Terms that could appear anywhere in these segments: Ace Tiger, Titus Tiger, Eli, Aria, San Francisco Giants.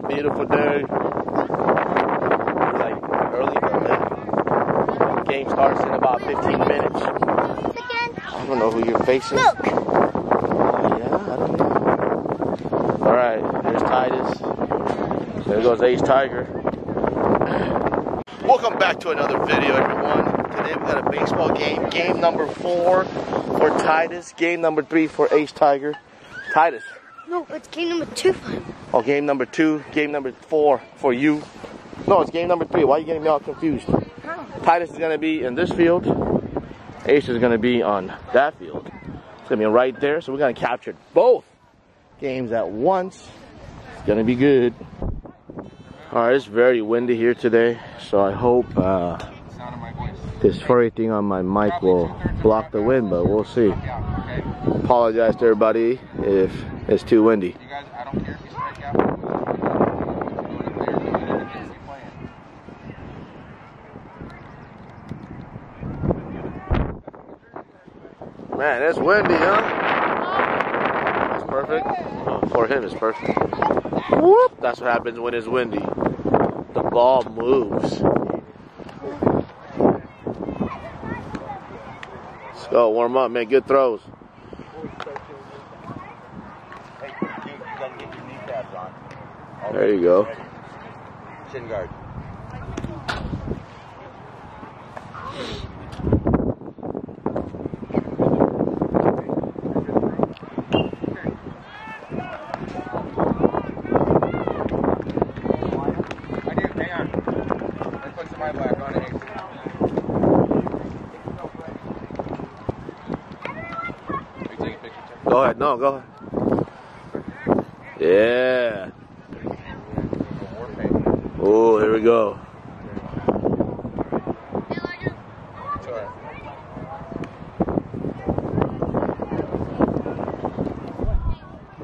that beautiful day. It's like early, but the game starts in about 15 minutes. I don't know who you're facing. Look. Yeah, I don't know. All right, there's Titus. There goes Ace Tiger. Welcome back to another video, everyone. Today we got a baseball game. Game number 4 for Titus. Game number 3 for Ace Tiger. Titus. No, it's game number 2 for him. Oh, game number 2, game number 4 for you. No, it's game number 3. Why are you getting me all confused? Huh? Titus is going to be in this field. Ace is going to be on that field. It's going to be right there. So we're going to capture both games at once. It's going to be good. All right, it's very windy here today. So I hope this furry thing on my mic will block the wind, but we'll see. Apologize to everybody if it's too windy. You guys, I don't care if you strike out. Man, it's windy, huh? It's perfect. For him, it's perfect. Whoop! That's what happens when it's windy. The ball moves. Let's go, warm up, man. Good throws. There you go. Chin guard. Go ahead. No, go ahead. Yeah. Oh, here we go.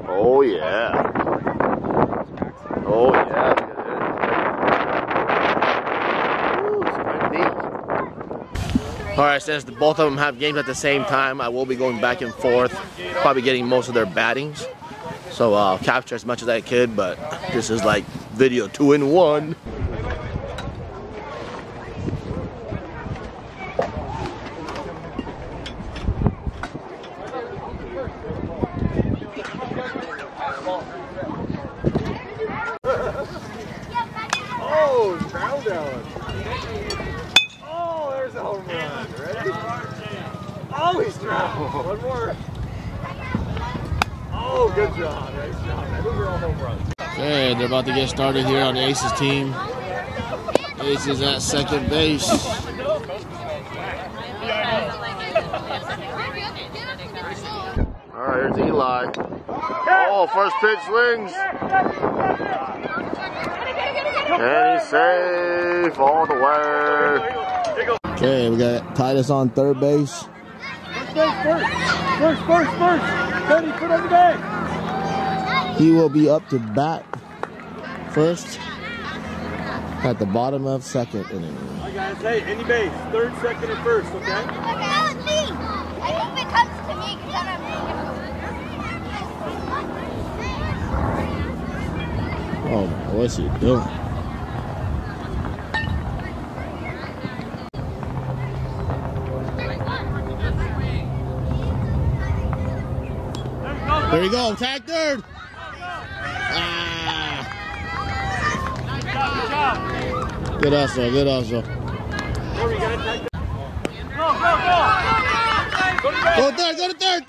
Oh, yeah. Oh, yeah. Ooh, all right, since both of them have games at the same time, I will be going back and forth, probably getting most of their battings. So I'll capture as much as I could, but this is like video 2 in 1. Oh, foul down. Oh, there's a home run. Ready? Oh, he's drowned. One more. Oh, good job. Nice job. Those are all home runs. Okay, they're about to get started here on Ace's team. Ace is at second base. All right, here's Eli. Oh, first pitch swings. And he's safe all the way. Okay, we got Titus on third base. First. 30, put on the bag. He will be up to bat first at the bottom of second inning. I gotta say, any base, third, second, and first, okay? No, that was me. I hope it comes to me because I'm not. Oh, what's he doing? There you go, tag third. Ah. Good hustle, good hustle. Go to third.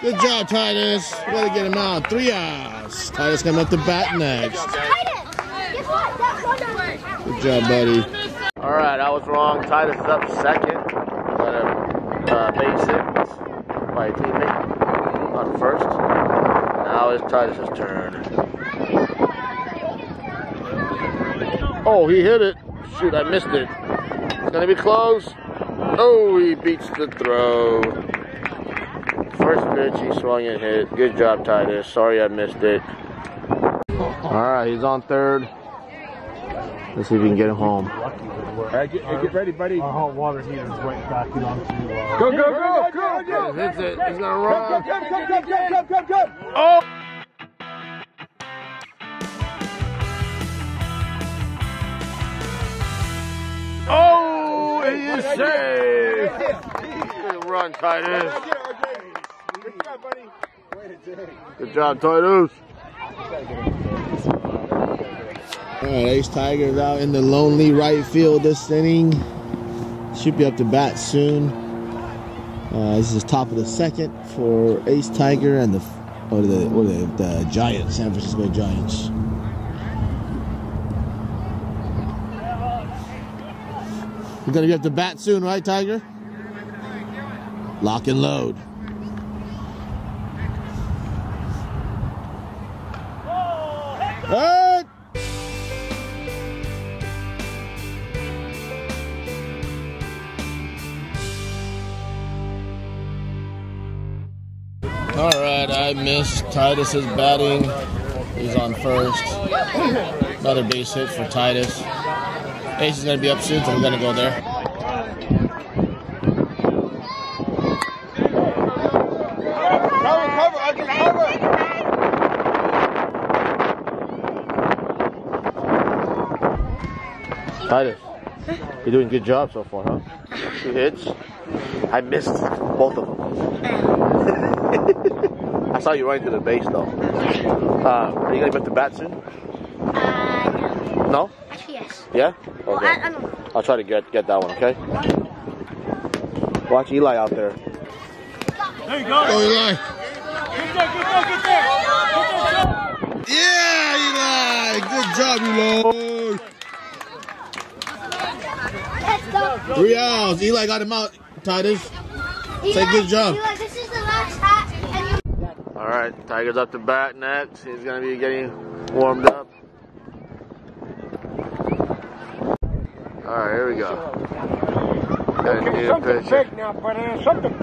Good job, Titus. Way to get him out. 3 outs. Titus coming up to bat next. Good job, buddy. All right, I was wrong. Titus is up second. Got a base hit by a teammate on first. Now it's Titus's turn. Oh, he hit it. Shoot, I missed it. It's gonna be close. Oh, he beats the throw. First pitch, he swung and hit. Good job, Titus. Sorry I missed it. Alright, he's on third. Let's see if we can get him home. Get ready, buddy. Our hot water heater is right back onto. Go! That's it. He's gonna run. Come! Oh! Good run, Titus. Good job, buddy. Good job, Titus. All right, Ace Tiger's out in the lonely right field this inning. Should be up to bat soon. This is top of the second for Ace Tiger and the Giants, San Francisco Giants. We're gonna be up to bat soon, right, Tiger? Lock and load. Hey! All right, I missed. Titus is batting. He's on first. Another base hit for Titus. Ace is going to be up soon, so we're going to go there. Cover, I can cover. Titus, you're doing a good job so far, huh? 2 hits. I missed both of them. I saw you running to the base though. Are you going to be up to bat soon? No. No? Actually, yes. Yeah? Okay. Well, I don't know. I'll try to get that one, okay? Watch Eli out there. There you go. Oh, Eli. Good job. Yeah, Eli. Good job, Eli. Let's go. 3 outs. Eli got him out, Titus. Eli, say good job. Eli, this is the last time. All right, Tiger's up to bat next. He's going to be getting warmed up. All right, here we go. Got to do a pitch. Something big now, buddy. Something big.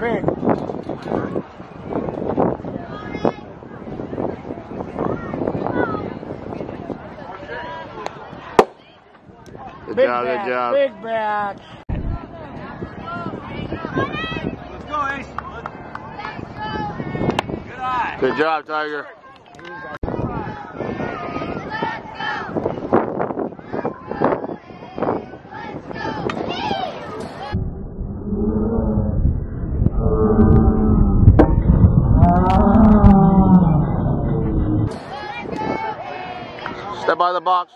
Good job, good job. Big bat. Let's go, Ace. Good job, Tiger. Step out of the box.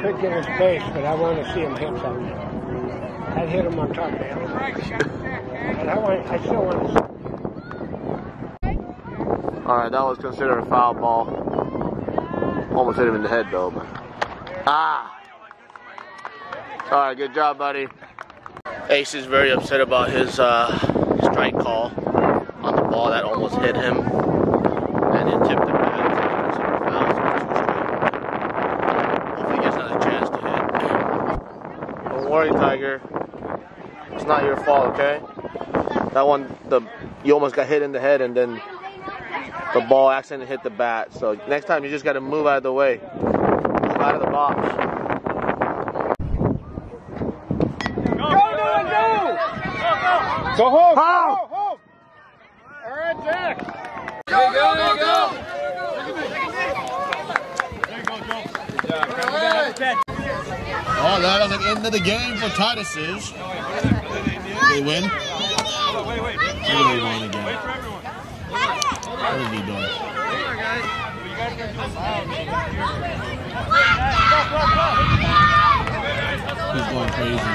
Could get his base, but I want to see him hit something. I'd hit him on top of him. But I still want to see. Alright, that was considered a foul ball. Almost hit him in the head though, but... Ah! Alright, good job, buddy. Ace is very upset about his strike call on the ball that almost hit him. And it tipped him back. Hopefully he gets another chance to hit. Don't worry, Tiger. It's not your fault, okay? That one, you almost got hit in the head and then... The ball accidentally hit the bat, so next time you just got to move out of the way. Move out of the box. Go! Go home! Go home! All right, Jack! Go! There you go, Joe. Oh, that was the end of the game for Titus's. They win. They won again. What is he doing? He's going crazy.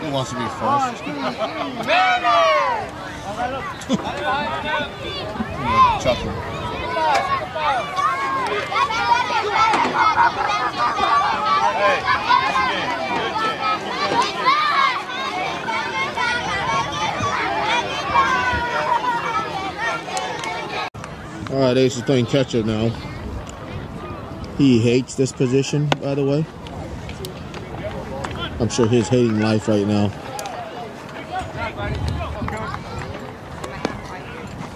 He wants to be first. Chuckle. All right, Ace is playing catcher now. He hates this position, by the way. I'm sure he's hating life right now.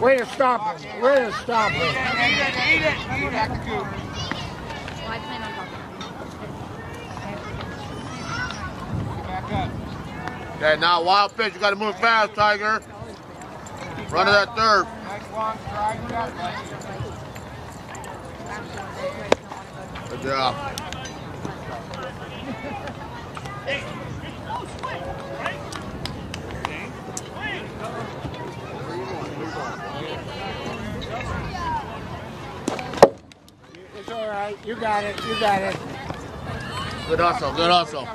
Way to stop him. Way to stop him. I plan on helping. Back up. Okay, now wild pitch. You got to move fast, Tiger. Run to that third. Nice long stride with that leg. Good job. It's all right. You got it. You got it. Good hustle. Good hustle.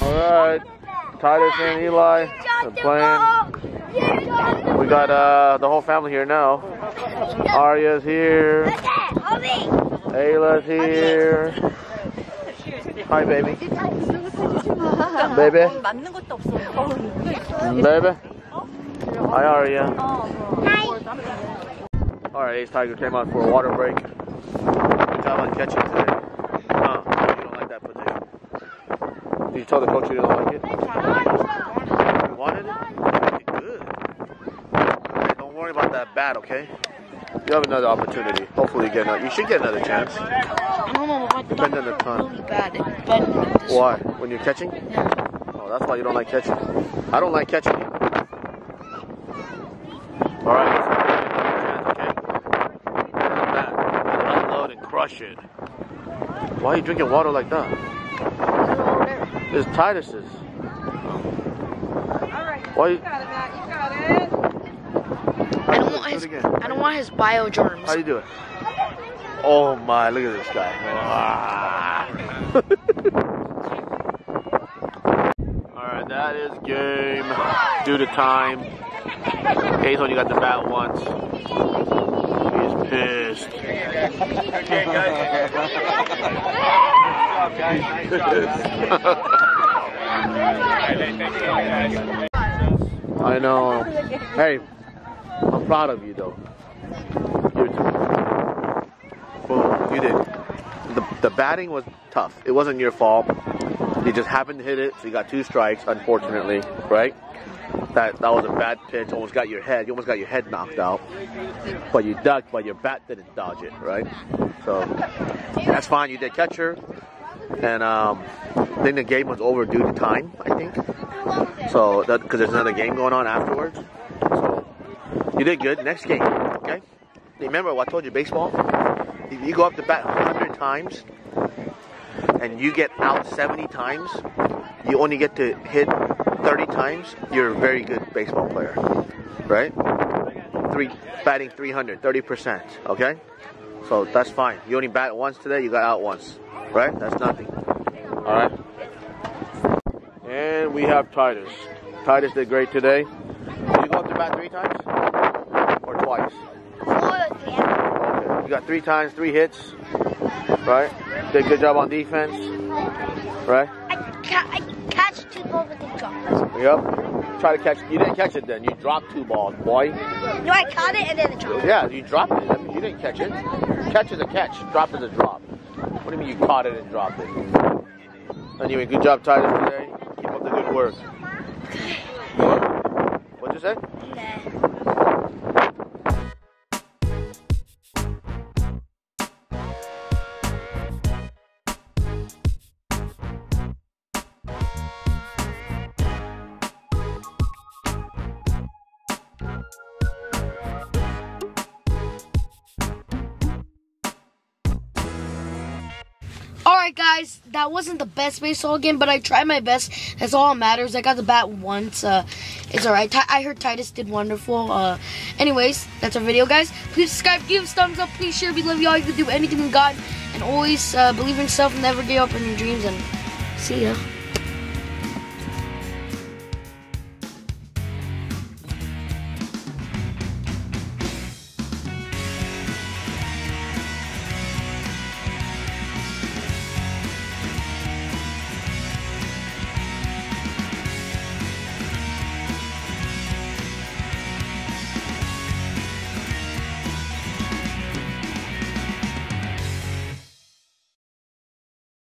Alright, Titus and Eli are playing. We got the whole family here now. Aria's here. Ayla's here. Hi, baby. Baby. Baby. Hi, Aria. Hi. Alright, Ace Tiger came out for a water break. Good job on catching today. You told the coach you didn't like it? You wanted it? Good. Hey, don't worry about that bat, okay? You have another opportunity. Hopefully you get another. You should get another chance. Depends on the time. Why? When you're catching? Oh, that's why you don't like catching. I don't like catching. All right. Unload and crush it. Why are you drinking water like that? It's Titus's. Alright, why you got it, Matt. You got it. I don't want his bio germs. How you doing? Oh my, look at this guy. Ah. Alright, that is game. Due to time. Ace only got the bat once. He's pissed. Okay, guys. Nice job. I know. Hey, I'm proud of you though. You're tough. Boom, you did. The batting was tough. It wasn't your fault. You just happened to hit it, so you got two strikes, unfortunately, right? That was a bad pitch. Almost got your head. You almost got your head knocked out. But you ducked, but your bat didn't dodge it, right? So that's fine. You did catch her. And then the game was over due to time, I think. So, because there's another game going on afterwards. So, you did good. Next game, okay? Remember what I told you, baseball? If you go up to bat 100 times and you get out 70 times, you only get to hit 30 times, you're a very good baseball player, right? Batting 300, 30%, okay? So, that's fine. You only bat once today, you got out once. Right? That's nothing. Alright? And we have Titus. Titus did great today. Did you go up to bat 3 times? Or twice? Okay. You got 3 times, 3 hits. Right? Did a good job on defense. Right? I catch 2 balls with the drop. Yep. Try to catch. You didn't catch it then. You dropped 2 balls, boy. No, I caught it and then it dropped. Yeah, you dropped it. I mean, you didn't catch it. Catch is a catch. Drop is a drop. What do you mean you caught it and dropped it? Anyway, good job, Titus, today. Keep up the good work. What'd you say? Alright guys, that wasn't the best baseball game, but I tried my best. That's all that matters. I got the bat once. It's alright. I heard Titus did wonderful. Anyways, that's our video, guys. Please subscribe, give us thumbs up, please share. We love y'all. You can do anything we got. And always believe in yourself, never give up on your dreams, and see ya.